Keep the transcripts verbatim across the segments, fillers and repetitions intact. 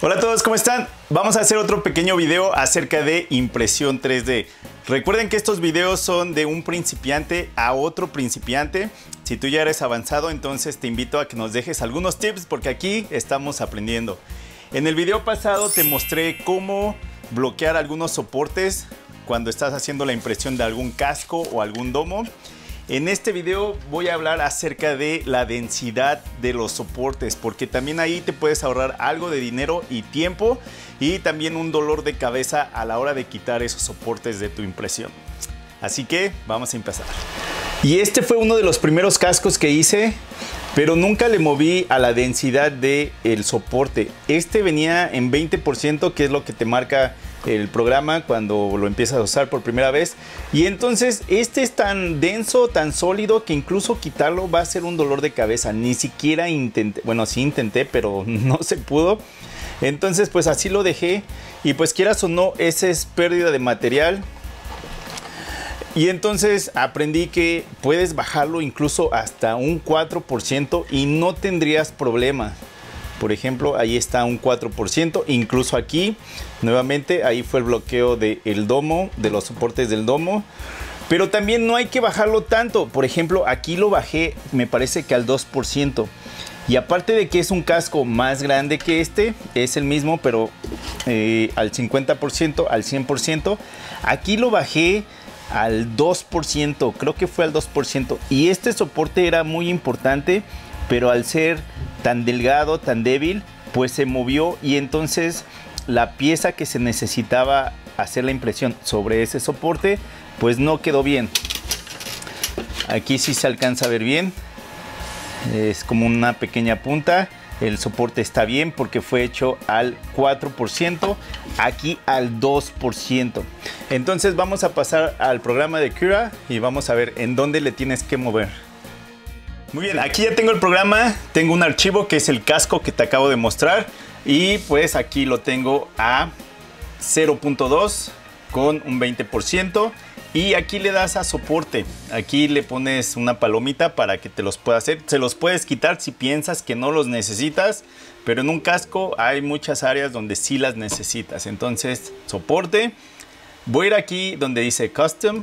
Hola a todos, ¿cómo están? Vamos a hacer otro pequeño video acerca de impresión tres D. Recuerden que estos videos son de un principiante a otro principiante. Si tú ya eres avanzado, entonces te invito a que nos dejes algunos tips porque aquí estamos aprendiendo. En el video pasado te mostré cómo bloquear algunos soportes cuando estás haciendo la impresión de algún casco o algún domo. En este video voy a hablar acerca de la densidad de los soportes, porque también ahí te puedes ahorrar algo de dinero y tiempo y también un dolor de cabeza a la hora de quitar esos soportes de tu impresión. Así que vamos a empezar. Y este fue uno de los primeros cascos que hice, pero nunca le moví a la densidad del soporte. Este venía en veinte por ciento, que es lo que te marca el programa cuando lo empiezas a usar por primera vez, y entonces este es tan denso, tan sólido, que incluso quitarlo va a ser un dolor de cabeza. Ni siquiera intenté, bueno, sí intenté, pero no se pudo. Entonces pues así lo dejé, y pues quieras o no, esa es pérdida de material. Y entonces aprendí que puedes bajarlo incluso hasta un cuatro por ciento y no tendrías problema. Por ejemplo, ahí está un cuatro por ciento, incluso aquí, nuevamente, ahí fue el bloqueo del domo, de los soportes del domo. Pero también no hay que bajarlo tanto. Por ejemplo, aquí lo bajé, me parece que al dos por ciento. Y aparte de que es un casco más grande que este, es el mismo, pero eh, al cincuenta por ciento, al cien por ciento. Aquí lo bajé al dos por ciento, creo que fue al dos por ciento. Y este soporte era muy importante, pero al ser tan delgado, tan débil, pues se movió, y entonces la pieza que se necesitaba hacer la impresión sobre ese soporte, pues no quedó bien. Aquí sí se alcanza a ver bien, es como una pequeña punta. El soporte está bien porque fue hecho al cuatro por ciento, aquí al dos por ciento. Entonces vamos a pasar al programa de Cura y vamos a ver en dónde le tienes que mover. Muy bien, aquí ya tengo el programa, tengo un archivo que es el casco que te acabo de mostrar, y pues aquí lo tengo a cero punto dos con un veinte por ciento, y aquí le das a soporte, aquí le pones una palomita para que te los pueda hacer. Se los puedes quitar si piensas que no los necesitas, pero en un casco hay muchas áreas donde sí las necesitas. Entonces soporte, voy a ir aquí donde dice custom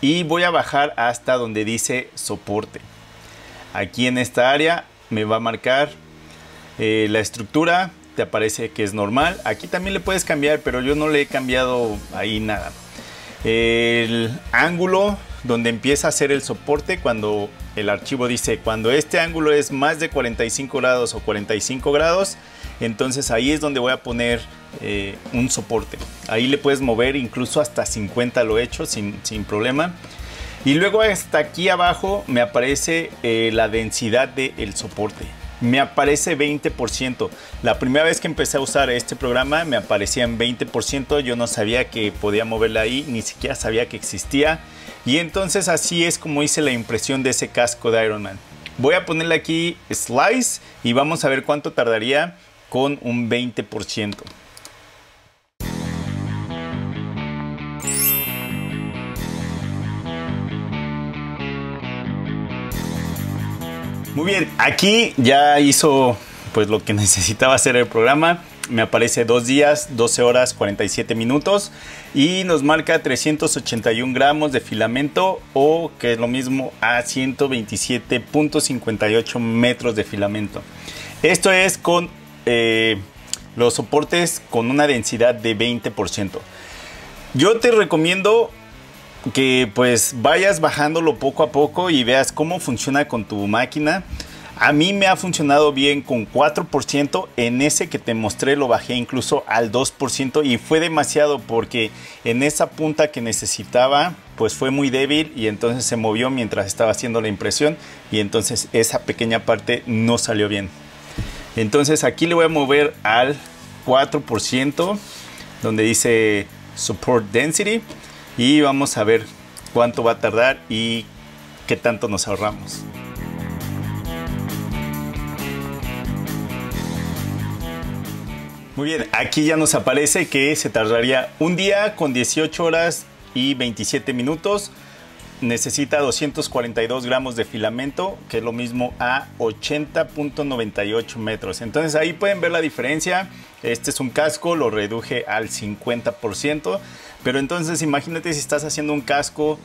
y voy a bajar hasta donde dice soporte. Aquí en esta área me va a marcar eh, la estructura, te aparece que es normal. Aquí también le puedes cambiar, pero yo no le he cambiado ahí nada. El ángulo donde empieza a hacer el soporte, cuando el archivo dice cuando este ángulo es más de cuarenta y cinco grados o cuarenta y cinco grados, entonces ahí es donde voy a poner eh, un soporte. Ahí le puedes mover incluso hasta cincuenta, lo he hecho sin, sin problema. Y luego hasta aquí abajo me aparece eh, la densidad del soporte. Me aparece veinte por ciento. La primera vez que empecé a usar este programa me aparecía en veinte por ciento. Yo no sabía que podía moverla ahí, ni siquiera sabía que existía. Y entonces así es como hice la impresión de ese casco de Iron Man. Voy a ponerle aquí Slice y vamos a ver cuánto tardaría con un veinte por ciento. Muy bien, aquí ya hizo pues lo que necesitaba hacer el programa. Me aparece dos días, doce horas, cuarenta y siete minutos, y nos marca trescientos ochenta y un gramos de filamento, o que es lo mismo a ciento veintisiete punto cincuenta y ocho metros de filamento. Esto es con eh, los soportes con una densidad de veinte por ciento. Yo te recomiendo que pues vayas bajándolo poco a poco y veas cómo funciona con tu máquina. A mí me ha funcionado bien con cuatro por ciento. En ese que te mostré lo bajé incluso al dos por ciento, y fue demasiado porque en esa punta que necesitaba pues fue muy débil, y entonces se movió mientras estaba haciendo la impresión, y entonces esa pequeña parte no salió bien. Entonces aquí le voy a mover al cuatro por ciento donde dice Support Density, y vamos a ver cuánto va a tardar y qué tanto nos ahorramos. Muy bien, aquí ya nos aparece que se tardaría un día con dieciocho horas y veintisiete minutos. necesita doscientos cuarenta y dos gramos de filamento, que es lo mismo a ochenta punto noventa y ocho metros. Entonces ahí pueden ver la diferencia. Este es un casco, lo reduje al cincuenta por ciento, pero entonces imagínate si estás haciendo un casco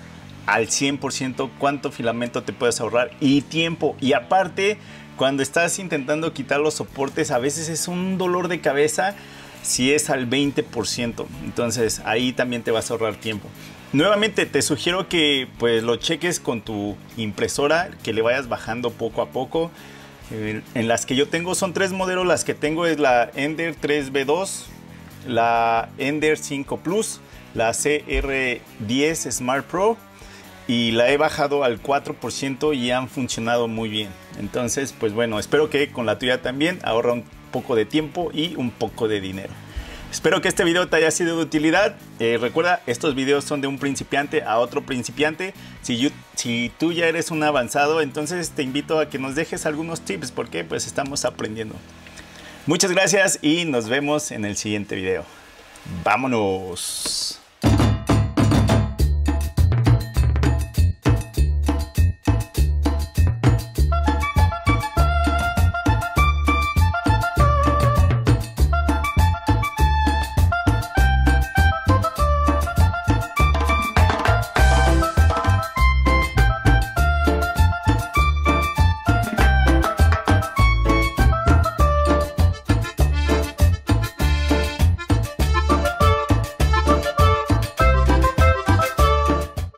al cien por ciento, cuánto filamento te puedes ahorrar y tiempo. Y aparte, cuando estás intentando quitar los soportes, a veces es un dolor de cabeza si es al veinte por ciento. Entonces ahí también te vas a ahorrar tiempo. Nuevamente te sugiero que pues lo cheques con tu impresora, que le vayas bajando poco a poco. Eh, en las que yo tengo son tres modelos. Las que tengo es la Ender tres V dos, la Ender cinco Plus, la C R diez Smart Pro, y la he bajado al cuatro por ciento y han funcionado muy bien. Entonces pues bueno, espero que con la tuya también ahorra un poco de tiempo y un poco de dinero. Espero que este video te haya sido de utilidad. Eh, recuerda, estos videos son de un principiante a otro principiante. Si, you, si tú ya eres un avanzado, entonces te invito a que nos dejes algunos tips, porque pues estamos aprendiendo. Muchas gracias y nos vemos en el siguiente video. ¡Vámonos!